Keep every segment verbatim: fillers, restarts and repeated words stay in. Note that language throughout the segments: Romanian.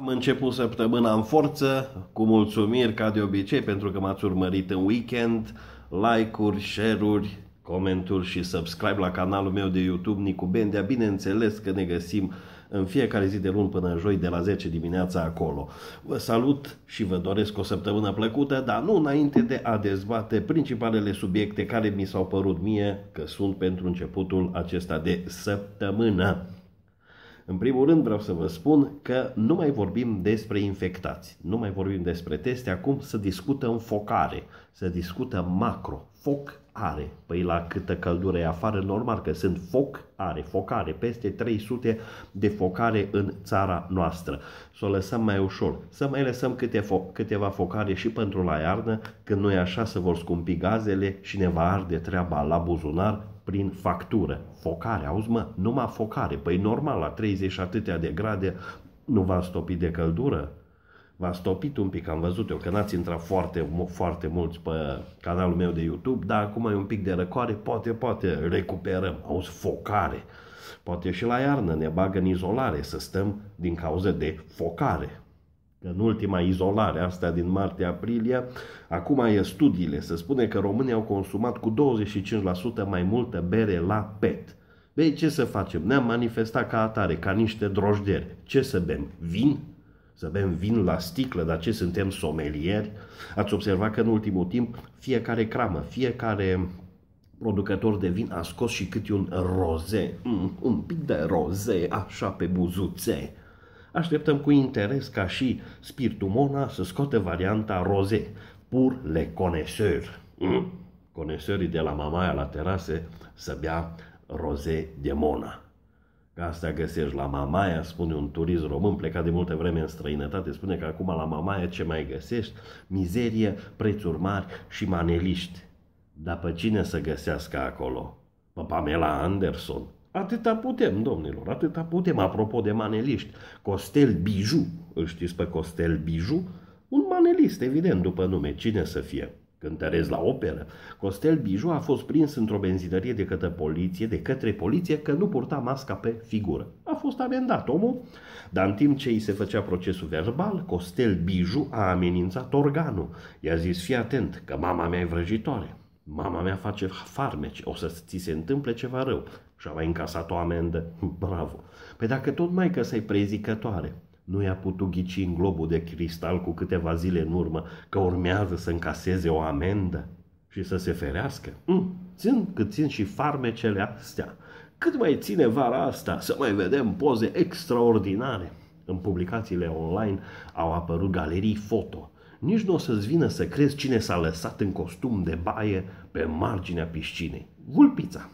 Am început săptămâna în forță, cu mulțumiri ca de obicei pentru că m-ați urmărit în weekend, like-uri, share-uri, comenturi și subscribe la canalul meu de YouTube Nicu Bendea. Bineînțeles că ne găsim în fiecare zi de luni până joi de la zece dimineața acolo. Vă salut și vă doresc o săptămână plăcută, dar nu înainte de a dezbate principalele subiecte care mi s-au părut mie că sunt pentru începutul acesta de săptămână. În primul rând vreau să vă spun că nu mai vorbim despre infectați, nu mai vorbim despre teste, acum se discută înfocare, se discută macro, focare. Păi la câtă căldură e afară, normal că sunt focare, focare, peste trei sute de focare în țara noastră. Să o lăsăm mai ușor, să mai lăsăm câte fo- câteva focare și pentru la iarnă, când nu e așa se vor scumpi gazele și ne va arde treaba la buzunar prin factură. Focare, auzi mă, numai focare. Păi normal, la treizeci și atâtea de grade nu v-a stopit de căldură? V-a stopit un pic, am văzut eu, că n-ați intrat foarte, foarte mulți pe canalul meu de YouTube, dar acum e un pic de răcoare, poate, poate recuperăm. Auzi, focare. Poate și la iarnă ne bagă în izolare să stăm din cauza de focare. În ultima izolare, asta din martie-aprilie, acum e studiile. Se spune că românii au consumat cu douăzeci și cinci la sută mai multă bere la pet. Băi, ce să facem? Ne-am manifestat ca atare, ca niște drojderi. Ce să bem? Vin? Să bem vin la sticlă? Dar ce suntem, somelieri? Ați observat că în ultimul timp fiecare cramă, fiecare producător de vin a scos și câte un roze. Mm, un pic de roze, așa pe buzuțe. Așteptăm cu interes ca și spiritul Mona să scoată varianta roze, pur le coneseur. Mm. Conesorii de la Mamaia la terase să bea roze de Mona. Că asta găsești la Mamaia, spune un turist român plecat de multă vreme în străinătate, spune că acum la Mamaia ce mai găsești? Mizerie, prețuri mari și maneliști. Dar pe cine să găsească acolo? Pe Pamela Anderson. Atâta putem, domnilor, atâta putem. Apropo de maneliști, Costel Biju, îl știți pe Costel Biju? Un manelist, evident, după nume, cine să fie? Cântărez la operă. Costel Biju a fost prins într-o benzinărie de către poliție, de către poliție că nu purta masca pe figură. A fost amendat omul, dar în timp ce îi se făcea procesul verbal, Costel Biju a amenințat organul. I-a zis, fii atent, că mama mea e vrăjitoare. Mama mea face farmeci, o să ți se întâmple ceva rău. Și a mai încasat o amendă. Bravo! Păi dacă tot maică să-i prezicătoare, nu i-a putut ghici în globul de cristal cu câteva zile în urmă că urmează să încaseze o amendă și să se ferească? Mm, țin cât țin și farmecele astea. Cât mai ține vara asta să mai vedem poze extraordinare. În publicațiile online au apărut galerii foto. Nici nu o să-ți vină să crezi cine s-a lăsat în costum de baie pe marginea piscinei. Vulpița.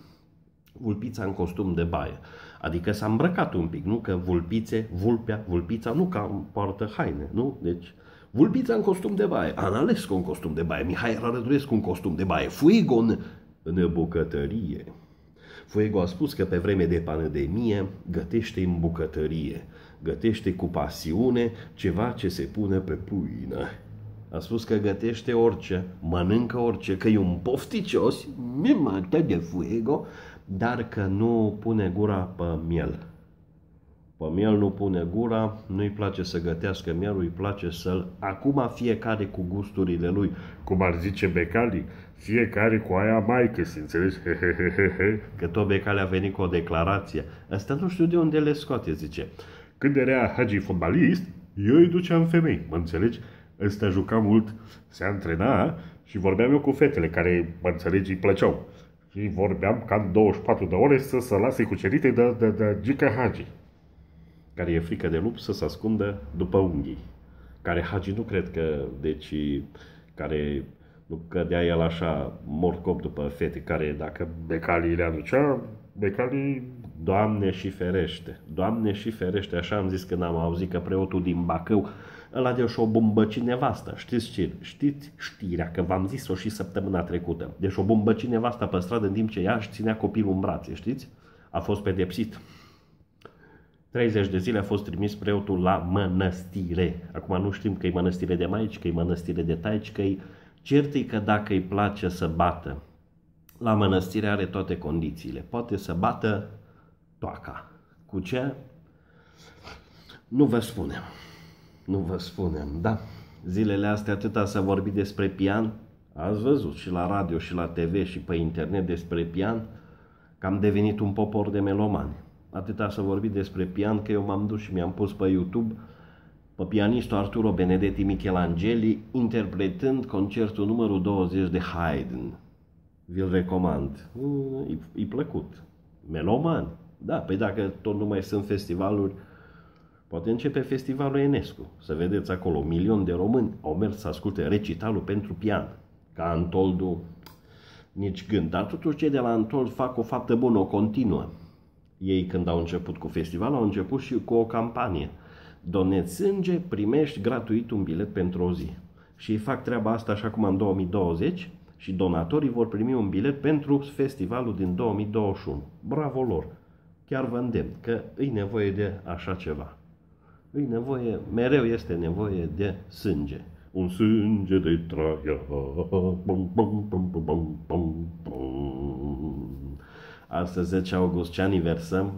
Vulpița în costum de baie. Adică s-a îmbrăcat un pic, nu? Că vulpițe, vulpea, vulpița, nu că poartă haine, nu? Deci, vulpița în costum de baie, Analescu în costum de baie, Mihai Arăduiescu în costum de baie, Fuego în, în bucătărie. Fuego a spus că pe vreme de pandemie gătește în bucătărie, gătește cu pasiune ceva ce se pune pe pâine. A spus că gătește orice, mănâncă orice, că e un pofticios, mimate de Fuego, dar că nu pune gura pe miel. Pe miel nu pune gura, nu-i place să gătească mielul, îi place să-l... Acum fiecare cu gusturile lui, cum ar zice Becali, fiecare cu aia maică-s, înțelegi? Că tot Becali a venit cu o declarație. Asta nu știu de unde le scoate, zice. Când era Hagi fotbalist, eu îi duceam femei, mă înțelegi? Ăsta juca mult, se antrena și vorbeam eu cu fetele care, mă înțelegi, îi plăceau. Și vorbeam ca în douăzeci și patru de ore să se lase cucerite de, de, de Gigi Hagi, care e frică de lup să se ascundă după unghii. Care Hagi nu cred că, deci, care nu cădea el așa mort cop după fete, care dacă Becali le aducea, Becali, Doamne și ferește, Doamne și ferește, așa am zis când am auzit că preotul din Bacău ăla de-o o bombăci nevasta, știți ce? Știți știrea, că v-am zis-o și săptămâna trecută. Deci o bombăci nevasta pe stradă în timp ce ea își ținea copilul în brațe, știți? A fost pedepsit. treizeci de zile a fost trimis preotul la mănăstire. Acum nu știm că e mănăstire de maici, că e mănăstire de taici, că e certă că dacă îi place să bată. La mănăstire are toate condițiile. Poate să bată toaca. Cu ce? Nu vă spunem. Nu vă spunem, da? Zilele astea atâta s-a vorbit despre pian. Ați văzut și la radio și la te ve și pe internet despre pian, că am devenit un popor de melomani. Atâta s-a vorbit despre pian că eu m-am dus și mi-am pus pe YouTube pe pianistul Arturo Benedetti Michelangeli interpretând concertul numărul douăzeci de Haydn. Vi-l recomand. E plăcut. Melomani. Da, păi dacă tot nu mai sunt festivaluri, poate începe festivalul Enescu. Să vedeți acolo, un milion de români au mers să asculte recitalul pentru pian. Ca Antoldu, nici gând. Dar totuși cei de la Antold fac o faptă bună, o continuă. Ei când au început cu festivalul, au început și cu o campanie. Doneți sânge, primești gratuit un bilet pentru o zi. Și ei fac treaba asta așa cum în două mii douăzeci și donatorii vor primi un bilet pentru festivalul din două mii douăzeci și unu. Bravo lor! Chiar vă îndemn că îi nevoie de așa ceva. Îi nevoie, mereu este nevoie de sânge. Un sânge de traia. Astăzi, zece august, ce aniversăm?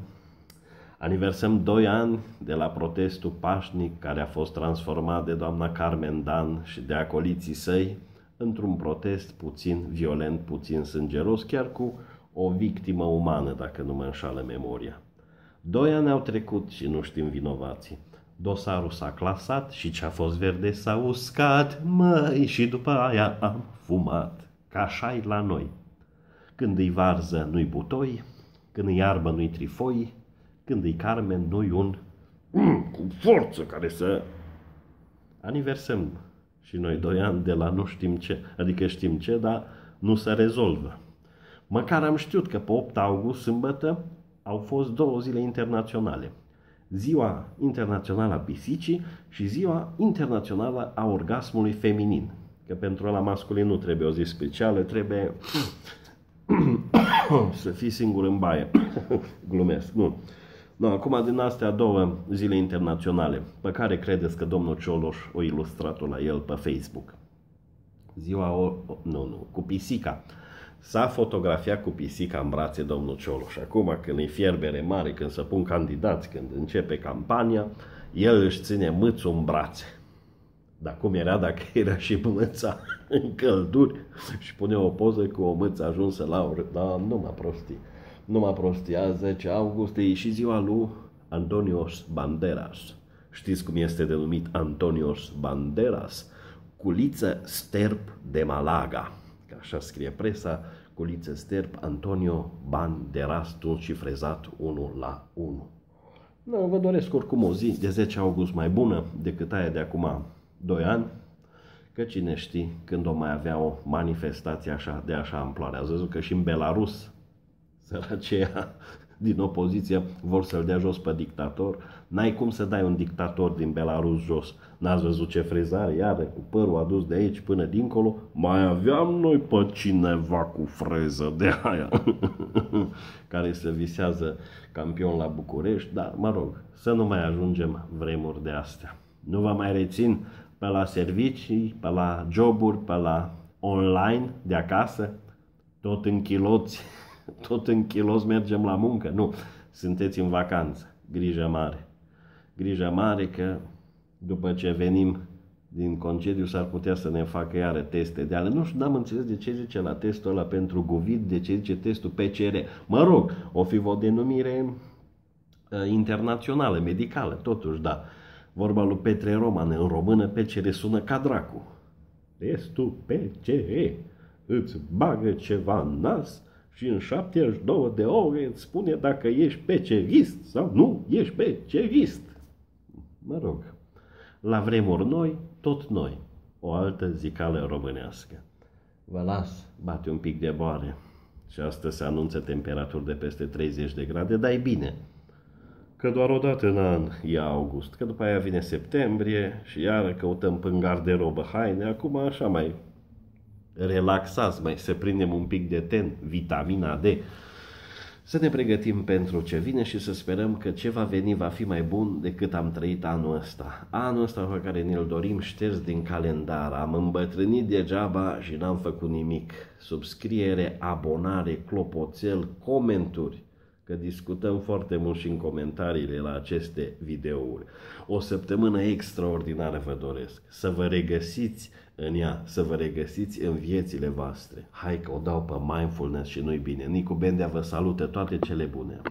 Aniversăm doi ani de la protestul pașnic care a fost transformat de doamna Carmen Dan și de acoliții săi într-un protest puțin violent, puțin sângeros, chiar cu o victimă umană, dacă nu mă înșală memoria. Doi ani au trecut și nu știm vinovații. Dosarul s-a clasat și ce a fost verde s-a uscat, măi, și după aia am fumat. Că așa-i la noi. Când îi varză nu-i butoi, când îi arbă nu-i trifoi, când îi Carmen nu-i un mm, cu forță care să... Aniversăm și noi doi ani de la nu știm ce, adică știm ce, dar nu se rezolvă. Măcar am știut că pe opt august, sâmbătă, au fost două zile internaționale. Ziua Internațională a Pisicii și Ziua Internațională a Orgasmului Feminin. Că pentru ăla masculin nu trebuie o zi specială, trebuie să fii singur în baie. Glumesc, nu. No, acum din astea două zile internaționale, pe care credeți că domnul Cioloș o ilustrat-o la el pe Facebook? Ziua, o... nu, nu, cu pisica. S-a fotografiat cu pisica în brațe domnul Cioloș. Acum când e fierbere mare, când se pun candidați, când începe campania, el își ține mâțul în brațe. Dar cum era dacă era și mâța în călduri și pune o poză cu o mâță ajunsă la urmă? Da, numai prostii. Numai prostii. Azi, zece august, e și ziua lui Antonios Banderas. Știți cum este denumit Antonios Banderas? Culiță sterp de Malaga. Așa scrie presa, culiță sterp, Antonio Banderas, tuns și frezat unul la unul. No, vă doresc oricum o zi de zece august mai bună decât aia de acum doi ani, că cine știe când o mai avea o manifestație așa, de așa amploare. Ați văzut că și în Belarus, sărăceia din opoziție vor să-l dea jos pe dictator. N-ai cum să dai un dictator din Belarus jos. N-ați văzut ce frezare, iară, cu părul adus de aici până dincolo. Mai aveam noi pe cineva cu freză de aia care se visează campion la București, dar mă rog, să nu mai ajungem vremuri de astea. Nu vă mai rețin pe la servicii, pe la joburi, pe la online, de acasă, tot în chiloți. Tot în chilos mergem la muncă. Nu, sunteți în vacanță. Grijă mare. Grijă mare că după ce venim din concediu s-ar putea să ne facă iară teste de ale. Nu știu, n-am înțeles de ce zice la testul ăla pentru COVID, de ce zice testul pe ce re. Mă rog, o fi o denumire uh, internațională, medicală, totuși, da. Vorba lui Petre Roman, în română pe ce re sună ca dracu. Testul pe ce re îți bagă ceva în nas și în șaptezeci și două de ore îți spune dacă ești pecerist sau nu ești pecerist. Mă rog, la vremuri noi, tot noi. O altă zicală românească. Vă las, bate un pic de boare. Și astăzi se anunță temperaturi de peste treizeci de grade, dar e bine. Că doar o dată în an e august, că după aia vine septembrie și iară căutăm în garderobă haine, acum așa mai... relaxați, mai să prindem un pic de ten, vitamina de, să ne pregătim pentru ce vine și să sperăm că ce va veni va fi mai bun decât am trăit anul ăsta. Anul ăsta pe care ne-l dorim șters din calendar, am îmbătrânit degeaba și n-am făcut nimic. Subscriere, abonare, clopoțel, comenturi, că discutăm foarte mult și în comentariile la aceste videouri. O săptămână extraordinară vă doresc, să vă regăsiți în ea, să vă regăsiți în viețile voastre. Hai că o dau pe mindfulness și nu-i bine. Nicu Bendea vă salută, toate cele bune!